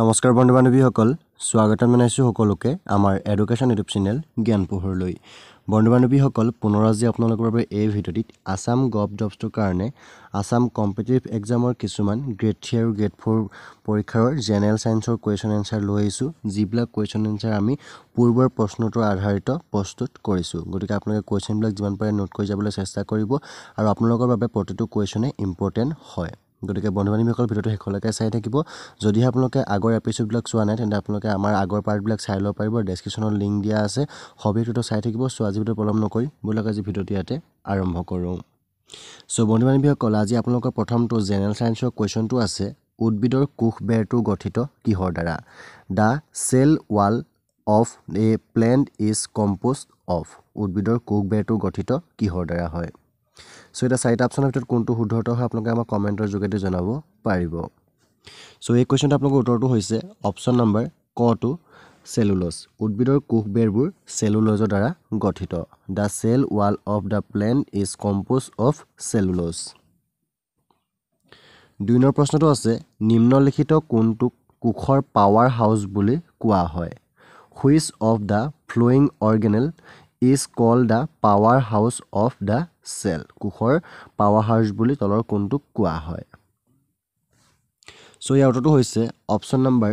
নমস্কাৰ বন্ধু বান্ধৱীসকল, স্বাগতম জনাইছো সকলোকে আমাৰ এডুকেশ্যন ইউটিউব চেনেল জ্ঞান পোহৰলৈ। বন্ধু বান্ধৱীসকল, পুনৰ আজি আপোনালোকৰ বাবে এই ভিডিঅ'টিত আসাম গভ জবছৰ কাৰণে আসাম কম্পিটিটিভ এক্সামৰ কিছুমান গ্ৰেড 3 আৰু গ্ৰেড 4 পৰীক্ষাৰ জেনেৰেল সায়েন্সৰ কোৱেশ্চন এনসাৰ লৈ আহিছো, যিবিলাক কোৱেশ্চন এনসাৰ আমি পূৰ্বৰ প্ৰশ্নটোৰ আধাৰিত প্ৰস্তুত কৰিছো। গতিকে আপোনালোকে কোৱেশ্চনবিলাক যিমান পাৰে নোট কৰি যাবলৈ চেষ্টা কৰিব, আৰু আপোনালোকৰ বাবে প্ৰতিটো কোৱেশ্চনে ইম্পৰ্টেন্ট হয়। গতিকে বন্ধুবান্ধৱীসকল, ভিডিঅ'টো শেষলৈকে চাই থাকিব। যদি আপোনালোকে আগৰ এপিছ'ডবিলাক চোৱা নাই তেন্তে আপোনালোকে আমাৰ আগৰ পাৰ্টবিলাক চাই ল'ব পাৰিব, ডেছক্ৰিপশ্যনত লিংক দিয়া আছে, হবিটো চাই থাকিব। সো আজি ভিডিঅ'টো পলম নকৰি বোলক আজি ভিডিঅ'টো ইয়াতে আৰম্ভ কৰোঁ। সো বন্ধুবান্ধৱীসকল, আজি আপোনালোকৰ প্ৰথমটো জেনেৰেল সায়েন্সৰ কোৱেশ্চনটো আছে, উদ্ভিদৰ কোষ বেৰটো গঠিত কিহৰ দ্বাৰা? The cell wall of a plant is composed of, উদ্ভিদৰ কোষ বেৰটো গঠিত কিহৰ দ্বাৰা হয়? সো এটা সাইড অপশনৰ ভিতৰত কোনটো শুদ্ধটো হয় আপোনালোকে আমাৰ কমেন্টৰ যোগেদি জনাব পাৰিব। সো এই কোৱেশ্চনটো আপোনালোকৰ উত্তৰটো হৈছে অপশন নম্বৰ ক টু সেলুলোজ, উদ্ভিদৰ কোষ বেৰবোৰ সেলুলোজৰ দ্বাৰা গঠিত। The cell wall of the plant is composed of cellulose. দুই নম্বৰ প্ৰশ্নটো আছে, নিম্নলিখিত কোনটো কোষৰ পাৱাৰ হাউস বুলি কোৱা হয়? Which of the following organelle is called the power house of the cell, কোষৰ পাৱাৰ হাউস বুলি তলৰ কোনটো কোৱা হয়? সো ইয়াৰ উত্তৰটো হৈছে অপশন নম্বৰ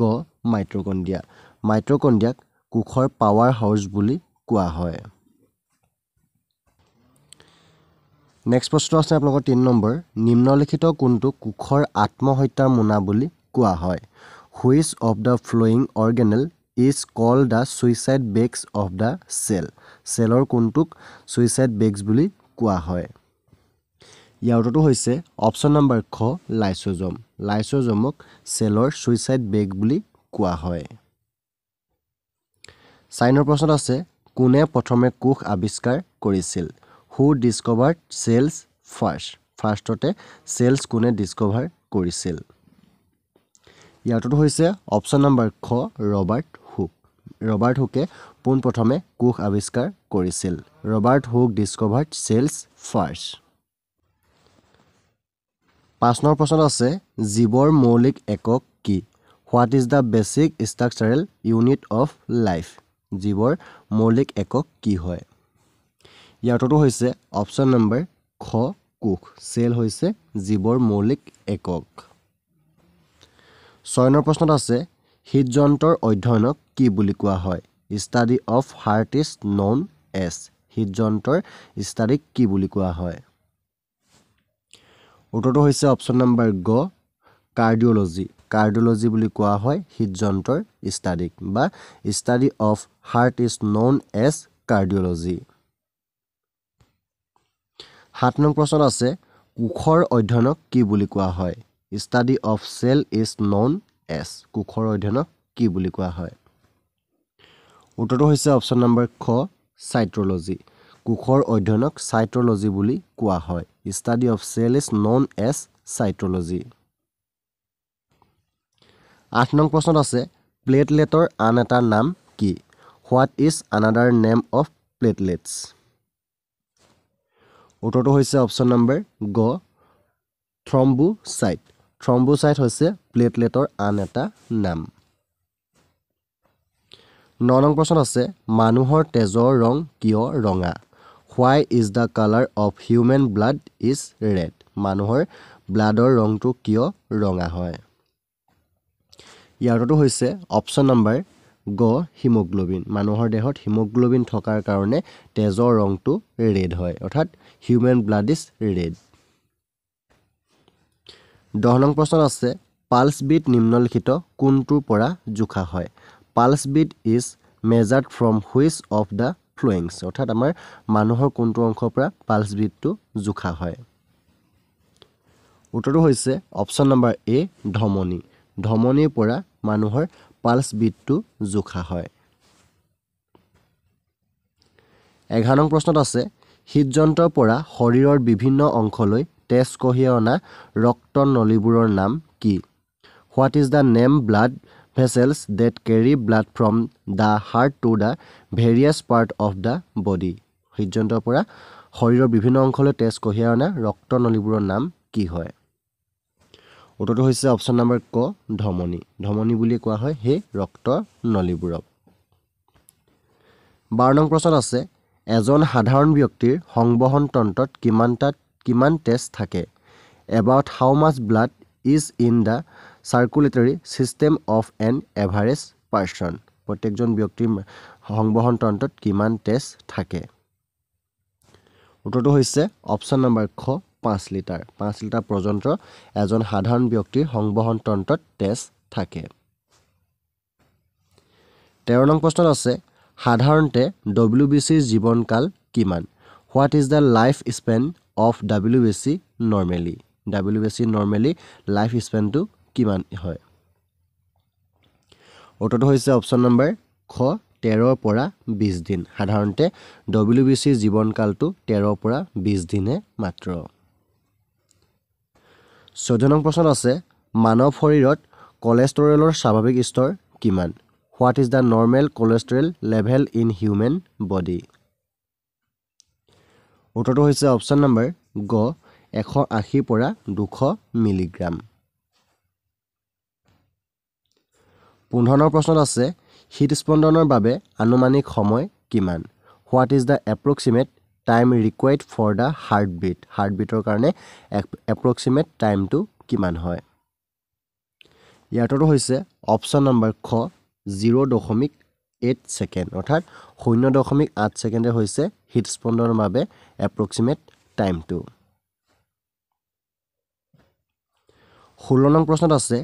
গ মাইট্ৰকন্ড্ৰিয়া, মাইট্ৰকন্ড্ৰিয়াক কোষৰ পাৱাৰ হাউস বুলি কোৱা হয়। নেক্সট প্ৰশ্ন আছে আপোনালোকৰ 3 নম্বৰ, নিম্নলিখিত কোনটো কোষৰ আত্মহত্যা মোনা বুলি কোৱা হয়? Which of the following organelle is called the suicide bags of the cell, সেলৰ কোনটোক সুইচাইড বেগস বুলি কোৱা হয়? ইয়াৰ উত্তৰটো হৈছে অপশন নম্বৰ খ লাইছোজম, লাইছোজমক সেলৰ সুইচাইড বেগ বুলি কোৱা হয়। সাইনৰ প্ৰশ্ন আছে, কোনে প্ৰথমে কোষ আৱিষ্কাৰ কৰিছিল? হু ডিসকভাৰ্ড সেলস ফাৰ্ষ্ট, ফাৰ্ষ্টতে সেলস কোনে ডিসকভাৰ কৰিছিল? ইয়াৰ উত্তৰটো হৈছে অপশন নম্বৰ খ ৰবাৰ্ট হুক, ৰবাৰ্ট হুকে পোন প্ৰথমে কোষ আৱিষ্কাৰ কৰিছিল। Robert Hooke discovered cells first. ৫ নম্বৰ প্ৰশ্ন আছে, জীৱৰ মৌলিক একক কি? What is the basic structural unit of life, জীৱৰ মৌলিক একক কি হয়? ইয়াৰ উত্তৰটো হৈছে অপশন নম্বৰ খ কোষ, সেল হৈছে জীৱৰ মৌলিক একক। ৬ নম্বৰ প্ৰশ্নত আছে, হৃদযন্ত্ৰৰ অধ্যয়নক কি বুলি কোৱা হয়? Study of heart is known as, হৃদযন্ত্ৰৰ ষ্টাডিক কি বুলি কোৱা হয়? উত্তৰটো হৈছে অপশ্যন নম্বৰ গ কাৰ্ডিঅ'লজি, কাৰ্ডিঅ'লজি বুলি কোৱা হয় হৃদযন্ত্ৰৰ ষ্টাডিক, বা study of heart is known as cardiology. ৭ number প্ৰশ্নত আছে, কোষৰ অধ্যয়নক কি বুলি কোৱা হয়? Study of cell is known as, কোষৰ অধ্যয়নক কি বুলি কোৱা হয়? উত্তৰটো হৈছে অপশ্যন নম্বৰ খ চাইট্ৰ'লজি, কোষৰ অধ্যয়নক চাইট্ৰ'লজি বুলি কোৱা হয়। Study of cell is known as cytology. ৮ নং প্ৰশ্নত আছে, প্লেটলেটৰ আন এটা নাম কি? What is another name of platelets? উত্তৰটো হৈছে অপশ্যন নম্বৰ গ থ্ৰম্বোচাইট, থ্ৰম্বোচাইট হৈছে প্লেটলেটৰ আন এটা নাম। ৯ নং প্ৰশ্ন আছে, মানুহৰ তেজৰ ৰং কিয় ৰঙা? Why is the colour of human blood is red, মানুহৰ ব্লাডৰ ৰংটো কিয় ৰঙা হয়? ইয়াৰ উত্তৰটো হৈছে অপশ্যন নম্বৰ গ হিমোগ্ল'বিন, মানুহৰ দেহত হিমোগ্ল'বিন থকাৰ কাৰণে তেজৰ ৰংটো ৰেড হয়, অৰ্থাৎ হিউমেন ব্লাড ইজ ৰেড। ১০ নং প্ৰশ্ন আছে, পালছ বিট নিম্নলিখিত কোনটোৰ পৰা জোখা হয়? Pulse beat is measured from which of the ফ্লোয়িংছ, অৰ্থাৎ আমাৰ মানুহৰ কোনটো অংশৰ পৰা পালছ বিটটো জোখা হয়? উত্তৰটো হৈছে অপশ্যন নম্বৰ এ ধমনী, ধমনীৰ পৰা মানুহৰ পালছ বিটটো জোখা হয়। ১১ নং প্ৰশ্নত আছে, হৃদযন্ত্ৰৰ পৰা শৰীৰৰ বিভিন্ন অংশলৈ তেজ কঢ়িয়াই অনা ৰক্ত নলীবোৰৰ নাম কি? What is the name blood vessels that carry blood from the heart to the various part of the body, হৃদযন্ত্ৰৰ পৰা শৰীৰৰ বিভিন্ন অংশলৈ তেজ কঢ়িয়াই অনা ৰক্ত নলীবোৰৰ নাম কি হয়? उत्तरটো হৈছে অপশন নম্বৰ ক ধমনী ধমনী বুলি কোৱা হয় হে ৰক্ত নলীবোৰক 12 নং প্ৰশ্ন আছে এজন সাধাৰণ ব্যক্তিৰ সংবহন তন্ত্ৰত কিমান টেষ্ট থাকে about how much blood is in the circulatory system of an average person প্ৰত্যেকজন ব্যক্তিৰ সংবহন তন্ত্ৰত কিমান টেষ্ট থাকে उत्तरটো হৈছে অপশন নম্বৰ খ 5 লিটাৰ পৰ্যন্ত এজন সাধাৰণ ব্যক্তিৰ সংবহন তন্ত্ৰত তেজ থাকে 13 নং প্ৰশ্ন আছে সাধাৰণতে ডব্লিউবিসি জীৱনকাল কিমান what is the life span of WBC normally life span টু কিমান হয় উত্তৰটো হৈছে অপশন নম্বৰ খ 13 পৰা 20 দিন সাধাৰণতে ডব্লিউবিসি জীৱনকালটো 13 পৰা 20 দিনে মাত্ৰ 14 নং প্ৰশ্ন আছে মানৱ শৰীৰত কোলেষ্ট্ৰলৰ স্বাভাৱিক স্তৰ কিমান what is the normal cholesterol level in human body উত্তৰটো হৈছে অপশন নম্বৰ গ 180 পৰা 200 মিলিগ্ৰাম 15 নং প্ৰশ্ন আছে হৃদস্পন্দনৰ বাবে আনুমানিক সময় কিমান what is the approximate time required for the heartbeat or karone approximate time to kiman hoy yatoru hoise option number খ 0.8 second orthat 0.8 second e hoise হৃদস্পন্দনৰ বাবে approximate time to 16 নং প্ৰশ্নত আছে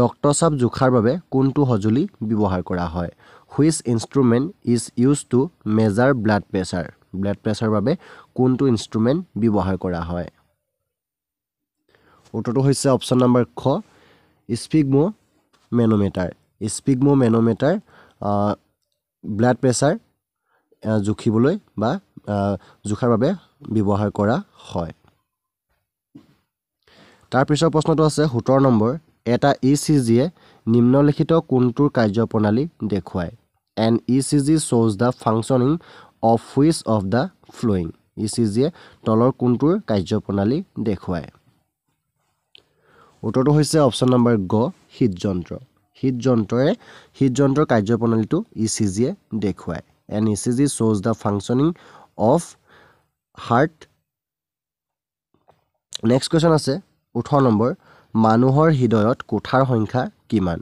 ৰক্তচাপ জোখাৰ বাবে কোনটো সঁজুলি ব্যৱহাৰ কৰা হয় which instrument is used to measure blood pressure বাবে কোনটো ইনস্ট্ৰুমেন্ট ব্যৱহাৰ কৰা হয় উত্তৰটো হৈছে অপশন নম্বৰ খ স্পিগমোমেনোমিটাৰ ব্লাড প্ৰেছাৰ জুখিবলৈ বা জুখাৰ বাবে ব্যৱহাৰ কৰা হয় তাৰ পিছৰ প্ৰশ্নটো আছে 17 নম্বৰ এটা ইচিজি এ নিম্নলিখিত কোনটোৰ কাৰ্যপ্ৰণালী দেখুৱায় an ECG shows the functioning of which of the flowing ECG তলৰ কোনটোৰ কাৰ্যপ্ৰণালী দেখুৱায় উত্তৰটো হৈছে অপশন নম্বৰ গ হৃদযন্ত্ৰৰ কাৰ্যপ্ৰণালীটো ECG দেখুৱায় and ECG shows the functioning of heart next question আছে 18 নম্বৰ মানুহৰ হৃদয়ত কোঠাৰ সংখ্যা কিমান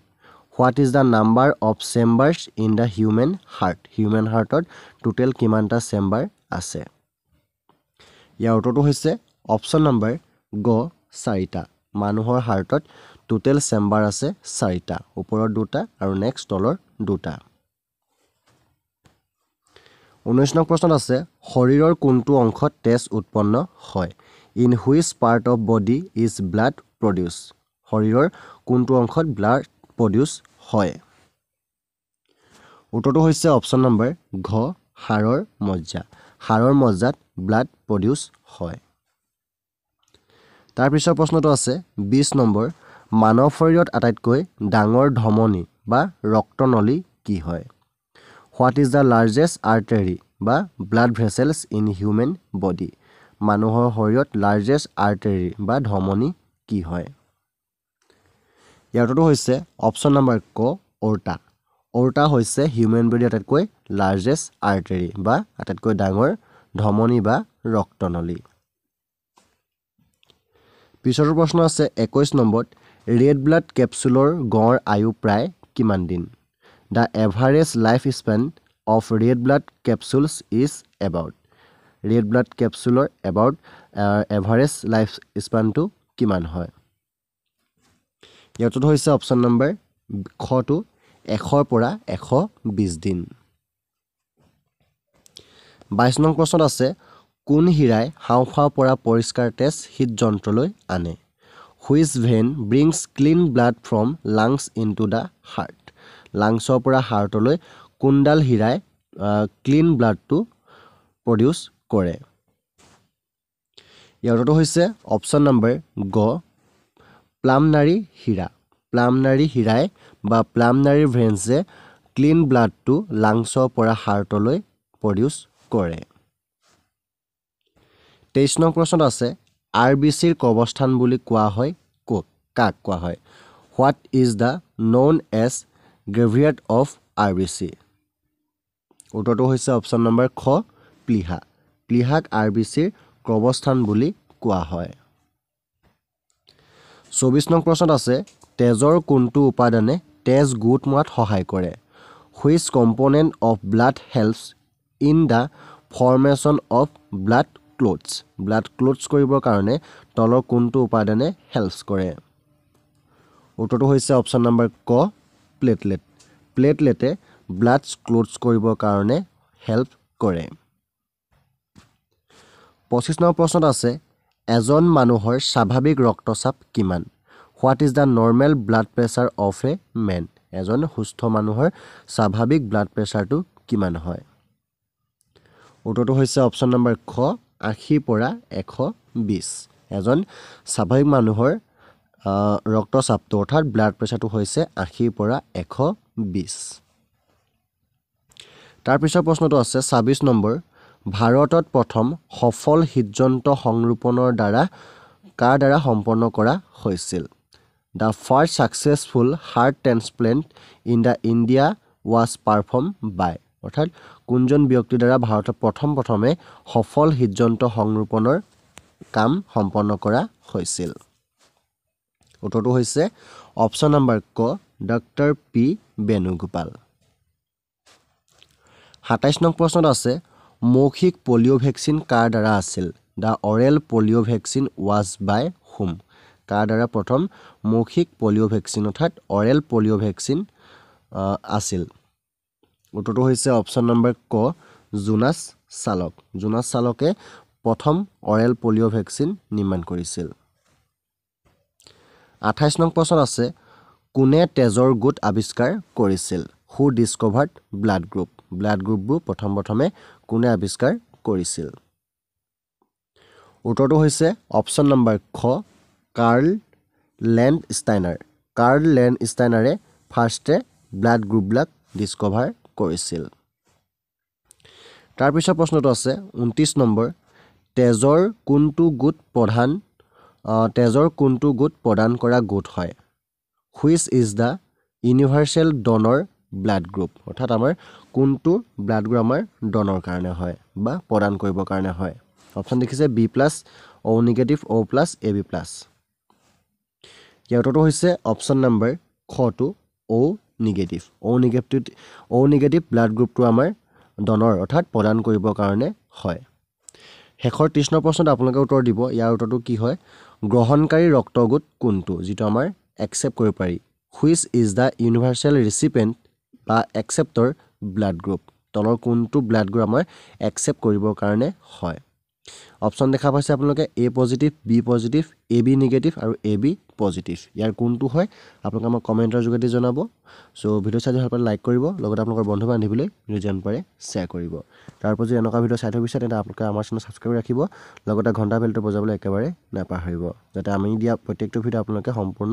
What is the number of chambers in the human heart or total kimanta chamber ase ya auto to hoise option number go 4 ta manuhor heart or total chamber ase 4 ta uporor 2 ta aru next dolor 2 ta 19 nong prashna ase horiror kuntu onkh tes utponno hoy in which part of body is blood produce horiror kuntu onkh blood produce হয় উত্তৰটো হৈছে option number ঘ হাড়ৰ মজ্জাত blood produce হয় তাৰ পিছৰ প্ৰশ্নটো আছে 20 নম্বৰ মানৱ শৰীৰত আটাইতকৈ ডাঙৰ ধমনী বা ৰক্তনলী কি হয় what is the largest artery বা blood vessels in human body মানুহৰ শৰীৰত লাৰ্জেষ্ট আৰ্টাৰী বা ধমনী কি হয় ইয়াৰটো হৈছে অপশন নম্বৰ ক অৰ্টা হৈছে হিউম্যান বডি আটাইতকৈ লাৰ্জেষ্ট আৰ্টাৰী বা আটাইতকৈ ডাঙৰ ধমনী বা ৰক্তনলী পিছৰ প্ৰশ্ন আছে 21 নম্বৰত ৰেড ব্লাড ক্যাপচুলৰ গড় আয়ু প্ৰায় কিমান দিন the average life span of red blood ক্যাপচুলস is about red blood ক্যাপচুলৰ এবাউট এভাৰেজ লাইফ স্প্যানটো কিমান হয় ইয়াৰটো হৈছে অপশন নম্বৰ খটো 100 পৰা 120 দিন 22 নং প্ৰশ্নত আছে কোন হীৰাই হাওঁফাওঁৰ পৰা পৰিষ্কাৰ তেজ হৃদযন্ত্ৰলৈ আনে which vein brings clean blood from lungs into the heart লাংছৰ পৰা হাৰ্টলৈ কোনডাল হীৰাই ক্লিন ব্লাডটো প্ৰডিউস কৰে ইয়াৰটো হৈছে অপশন নম্বৰ গ প্লামনাৰী হীৰাই বা প্লামনাৰী ভেনছে ক্লিন ব্লাডটো লাংছৰ পৰা হাৰ্টলৈ প্ৰডিউস কৰে 23 নং প্ৰশ্নত আছে আৰবিসিৰ কবস্থান বুলি কোৱা হয় ক'ত কাক কোৱা হয়? What is the known as graveyard of R B C? উত্তৰটো হৈছে অপশ্যন নম্বৰ খ প্লিহা। প্লিহাক আৰ বি চিৰ কবৰস্থান বুলি কোৱা হয়। ২৪ নং প্ৰশ্নত আছে, তেজৰ কোনটো উপাদানে তেজ গোট মোৱাত সহায় কৰে? Which component of blood helps in the formation of blood clots? Blood clots কৰিবৰ কাৰণে তলৰ কোনটো উপাদানে হেল্পছ কৰে? উত্তৰটো হৈছে অপশ্যন নম্বৰ ক প্লেটলেট। প্লেটলেটে ব্লাড ক্লটছ কৰিবৰ কাৰণে হেল্প কৰে। ২৫ নং প্ৰশ্নত আছে, এজন মানুহৰ স্বাভাৱিক ৰক্তচাপ কিমান? What is the normal blood pressure of a man? এজন সুস্থ মানুহৰ স্বাভাৱিক ব্লাড প্ৰেছাৰটো কিমান হয়? উত্তৰটো হৈছে অপশ্যন নম্বৰ খ ৮০ পৰা ১২০। এজন স্বাভাৱিক মানুহৰ ৰক্তচাপটো অৰ্থাৎ ব্লাড প্ৰেছাৰটো হৈছে ৮০ পৰা ১২০। তাৰপিছৰ প্ৰশ্নটো আছে ২৬ নম্বৰ, ভাৰতত প্ৰথম সফল হৃদযন্ত্ৰ সংৰোপণৰ দ্বাৰা কাৰ দ্বাৰা সম্পন্ন কৰা হৈছিল? The first successful heart transplant in the India was perform by? অৰ্থাৎ কোনজন ব্যক্তিৰ দ্বাৰা ভাৰতত প্ৰথমে সফল হৃদযন্ত্ৰ সংৰোপণৰ কাম সম্পন্ন কৰা হৈছিল? উত্তৰটো হৈছে অপশ্যন নম্বৰ ক ডক্টৰ পি বেণুগোপাল। ২৭ নং প্ৰশ্নত আছে, মৌখিক পলিঅ' ভেকচিন কাৰ দ্বাৰা আছিল? The oral polio' vaccine was by whom? কাৰ দ্বাৰা প্ৰথম মৌখিক পলিঅ' ভেকচিন অৰ্থাৎ অৰেল পলিঅ' ভেকচিন আছিল? উত্তৰটো হৈছে অপশ্যন নম্বৰ ক জোনাছ চালক। জোনাছ চালকে প্ৰথম অৰেল পলিঅ' ভেকচিন নিৰ্মাণ কৰিছিল। ২৮ নং প্ৰশ্নত আছে, কোনে তেজৰ গোট আৱিষ্কাৰ কৰিছিল? Who discovered blood group? Blood গ্ৰুপবোৰ প্ৰথমে কোনে আৱিষ্কাৰ কৰিছিল? উত্তৰটো হৈছে অপশ্যন নম্বৰ খ কাৰ্ল লেণ্ডষ্টাইনাৰ। কাৰ্ল লেণ্ডষ্টাইনাৰে ফাৰ্ষ্টে ব্লাড গ্ৰুপবিলাক ডিছকভাৰ কৰিছিল। তাৰপিছৰ প্ৰশ্নটো আছে ২৯ নম্বৰ, তেজৰ কোনটো গোট প্ৰদান কৰা গোট হয়? Which is the universal donor blood group? অৰ্থাৎ আমাৰ কোনটো ব্লাড গ্ৰুপ আমাৰ ডনৰ কাৰণে হয় বা প্ৰদান কৰিবৰ কাৰণে হয়? অপশ্যন দেখিছে B plus, O' negative, O' plus, A B plus. ইয়াৰ উত্তৰটো হৈছে অপশ্যন নম্বৰ খটো O' negative. O' negative blood গ্ৰুপটো আমাৰ ডনৰ অৰ্থাৎ প্ৰদান কৰিবৰ কাৰণে হয়। শেষৰ ৩০ নং প্ৰশ্নত আপোনালোকে উত্তৰ দিব। ইয়াৰ উত্তৰটো কি হয়? গ্ৰহণকাৰী ৰক্তগোট কোনটো, যিটো আমাৰ একচেপ্ট কৰিব পাৰি? Which is the universal recipient বা একচেপ্টৰ ব্লাড গ্ৰুপ? তলৰ কোনটো ব্লাড গ্ৰুপ আমাৰ একচেপ্ট কৰিবৰ কাৰণে হয়? অপশ্যন দেখা পাইছে আপোনালোকে A positive, B positive, A B negative আৰু এ বি পজিটিভ। ইয়াৰ কোনটো হয় আপোনালোকে আমাক কমেণ্টৰ যোগেদি জনাব। ভিডিঅ' চাই ভাল পালে লাইক কৰিব, লগতে আপোনালোকৰ বন্ধু বান্ধৱীলৈ ভিডিঅ' যিমান পাৰে শ্বেয়াৰ কৰিব। তাৰপৰা যদি এনেকুৱা ভিডিঅ' চাই থৈ বিচাৰে তেন্তে আপোনালোকে আমাৰ চেনেল ছাবস্ক্ৰাইব ৰাখিব, লগতে ঘণ্টা বেলটো বজাবলৈ একেবাৰে নাপাহৰিব, যাতে আমি দিয়া প্ৰত্যেকটো ভিডিঅ' আপোনালোকে সম্পূৰ্ণ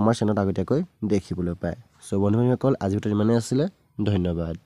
আমাৰ চেনেলত আগতীয়াকৈ দেখিবলৈ পায়। বন্ধু বান্ধৱীসকল, আজি ভিডিঅ'টো ইমানেই আছিলে, ধন্যবাদ।